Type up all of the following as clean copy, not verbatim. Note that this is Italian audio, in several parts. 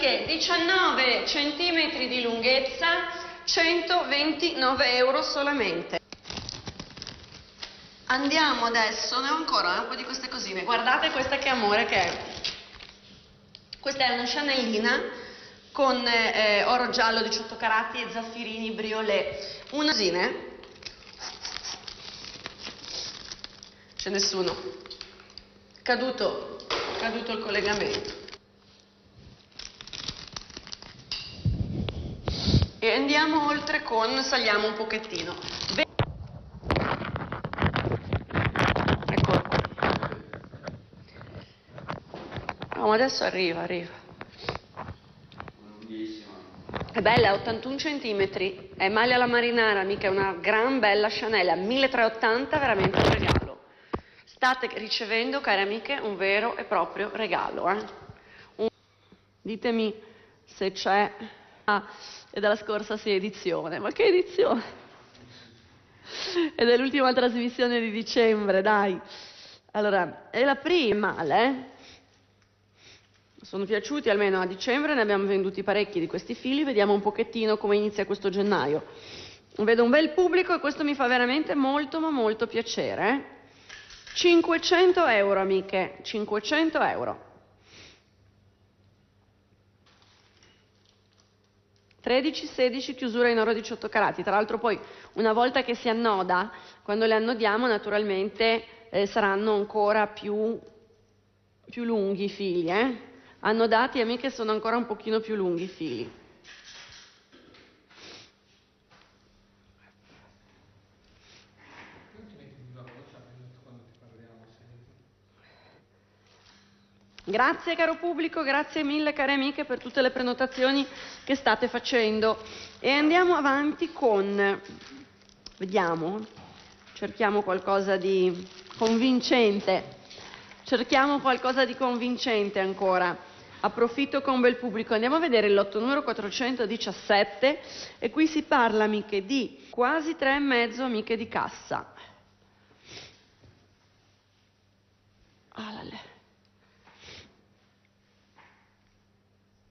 maniche 19 cm di lunghezza, 129 euro solamente. Andiamo adesso, ne ho ancora un po' di queste cosine. Guardate questa che amore che è. Questa è una Chanelina con oro giallo 18 carati e zaffirini briolet. Una cosine. C'è nessuno. Caduto il collegamento. E andiamo oltre con, saliamo un pochettino. Ecco. Oh, adesso arriva. È bella, 81 cm, è maglia alla marinara, mica è una gran bella Chanel, 1380, veramente un regalo. State ricevendo, care amiche, un vero e proprio regalo. Ditemi se c'è... Ah, è dalla scorsa edizione. Ma che edizione? Ed è l'ultima trasmissione di dicembre, dai. Allora, è la prima, Sono piaciuti, almeno a dicembre ne abbiamo venduti parecchi di questi fili. Vediamo un pochettino come inizia questo gennaio. Vedo un bel pubblico e questo mi fa veramente molto, ma molto piacere, 500 euro amiche, 500 euro. 13-16 chiusura in oro 18 carati, tra l'altro poi una volta che si annoda, quando le annodiamo naturalmente saranno ancora più lunghi i fili, Annodati amiche sono ancora un pochino più lunghi i fili. Grazie caro pubblico, grazie mille care amiche per tutte le prenotazioni che state facendo. E andiamo avanti con, vediamo, cerchiamo qualcosa di convincente, ancora. Approfitto con bel pubblico, andiamo a vedere il lotto numero 417 e qui si parla amiche di quasi 3,5 amiche di cassa.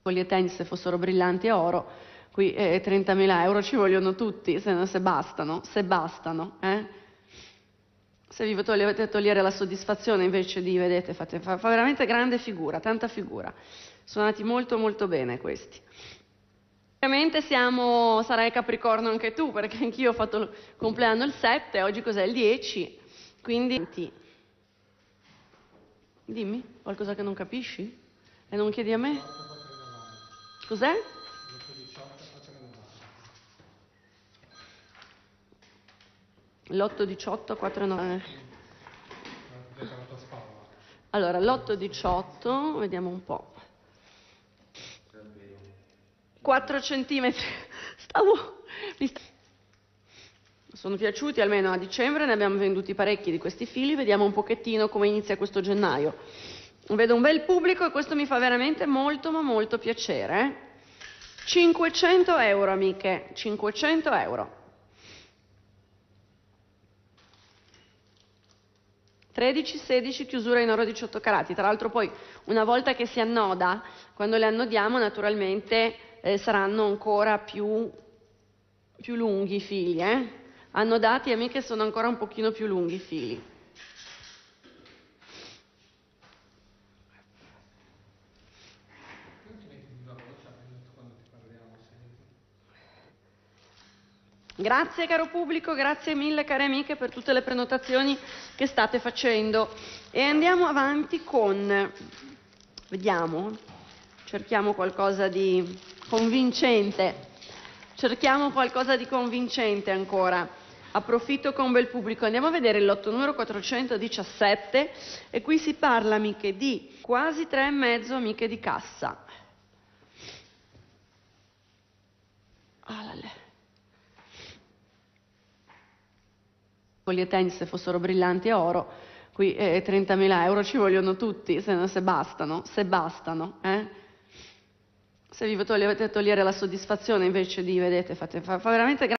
Gli tennis se fossero brillanti e oro, qui 30.000 euro ci vogliono tutti, se bastano. Se vi volete togliere la soddisfazione invece di, vedete, fa veramente grande figura, tanta figura. Sono andati molto molto bene questi. Ovviamente sarai Capricorno anche tu, perché anch'io ho fatto il compleanno il 7, oggi cos'è il 10, quindi... Dimmi, qualcosa che non capisci? E non chiedi a me? Cos'è? L'8-18-4-9. Allora, l'8-18, vediamo un po'. 4 centimetri. Sono piaciuti, almeno a dicembre ne abbiamo venduti parecchi di questi fili. Vediamo un pochettino come inizia questo gennaio. Vedo un bel pubblico e questo mi fa veramente molto ma molto piacere. 500 euro amiche, 500 euro. 13-16 chiusura in oro 18 carati, tra l'altro poi una volta che si annoda, quando le annodiamo naturalmente saranno ancora più lunghi i fili. Annodati amiche sono ancora un pochino più lunghi i fili. Grazie caro pubblico, grazie mille care amiche per tutte le prenotazioni che state facendo. E andiamo avanti con, vediamo, cerchiamo qualcosa di convincente, ancora. Approfitto con bel pubblico, andiamo a vedere il lotto numero 417 e qui si parla amiche di quasi 3,5 amiche di cassa. Gli tennis se fossero brillanti e oro, qui 30.000 euro ci vogliono tutti, se bastano. Se vi volete togliere la soddisfazione invece di, vedete, fa veramente grande.